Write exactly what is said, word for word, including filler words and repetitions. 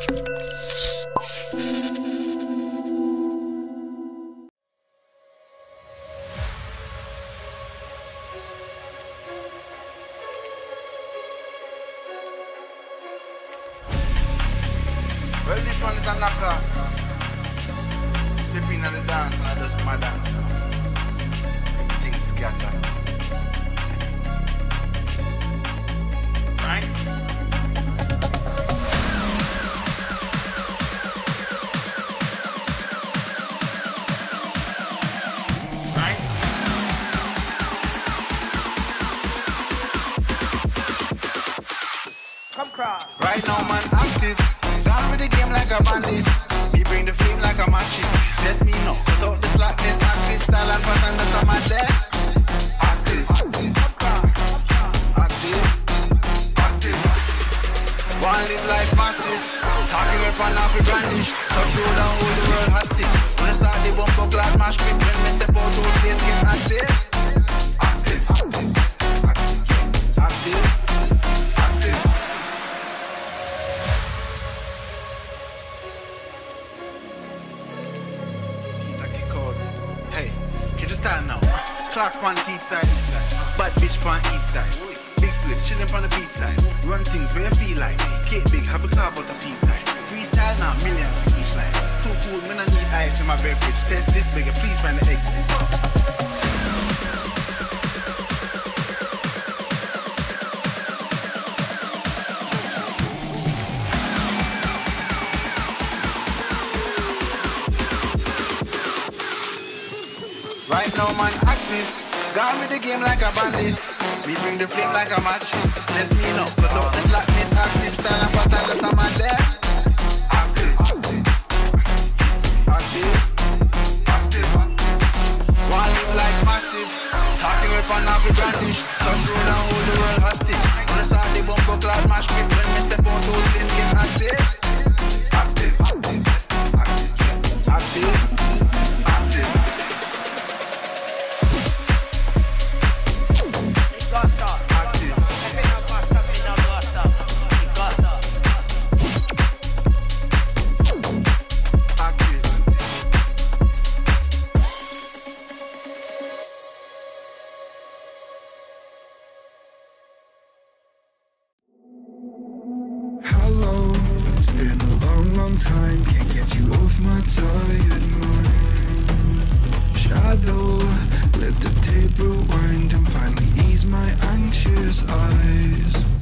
Well, this one is a knocker. Step in on the dance and I does my dance. Things scatter. Right? Right? Come cross. Right now, man, active. Down with the game like a bandit. Me bring the flame like a matches. That's me now. Cut out the slackness. Active style and pattern. That's how my set. Active. Active. Active. One live like massive. Talking with an apple brandish. Touch you down all the world hostage. When I start the bumper clad mash pit. When I step out to the place, get active. Active. Active. Active. Clocks on the teeth side, bad bitch on each side. Big split, chillin' on the beat side. Run things where you feel like. Cake big, have a carve out a piece like. Freestyle now, millions for each line. Too cool, man, I need ice in my beverage. Test this bigger, please find the exit. Right now, man, active. Got with the game like a bandit. We bring the flame like a mattress. That's me now. Cut out the slackness. Active style and pattern. That's a man there. Active. Active. Active. One live like massive. Talking with an apple brandish. Touch road and hold the world hostage. Wanna start the bumper clad mash pit. When we step out, whole place get active. Active. Active. Active. Let the tape rewind and finally ease my anxious eyes.